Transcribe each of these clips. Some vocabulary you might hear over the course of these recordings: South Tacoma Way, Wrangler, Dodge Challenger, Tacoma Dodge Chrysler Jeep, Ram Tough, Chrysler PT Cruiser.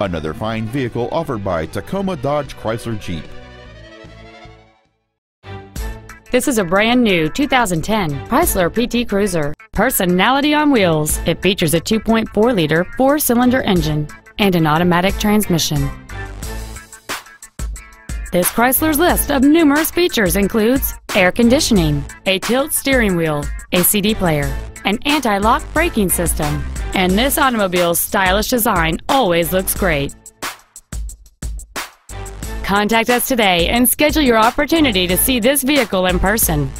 Another fine vehicle offered by Tacoma Dodge Chrysler Jeep. This is a brand new 2010 Chrysler PT Cruiser. Personality on wheels. It features a 2.4-liter four-cylinder engine and an automatic transmission. This Chrysler's list of numerous features includes air conditioning, a tilt steering wheel, a CD player, an anti-lock braking system, and this automobile's stylish design always looks great. Contact us today and schedule your opportunity to see this vehicle in person.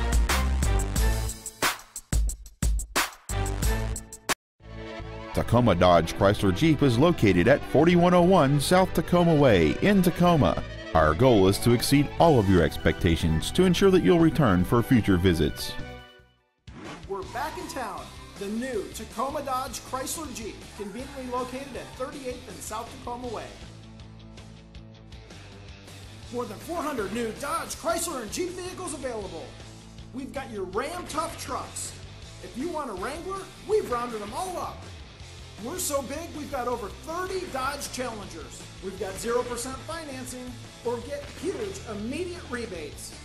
Tacoma Dodge Chrysler Jeep is located at 4101 South Tacoma Way in Tacoma. Our goal is to exceed all of your expectations to ensure that you'll return for future visits. We're back in town. The new Tacoma Dodge Chrysler Jeep, conveniently located at 38th and South Tacoma Way. More than 400 new Dodge, Chrysler, and Jeep vehicles available. We've got your Ram Tough trucks. If you want a Wrangler, we've rounded them all up. We're so big, we've got over 30 Dodge Challengers. We've got 0% financing or get huge immediate rebates.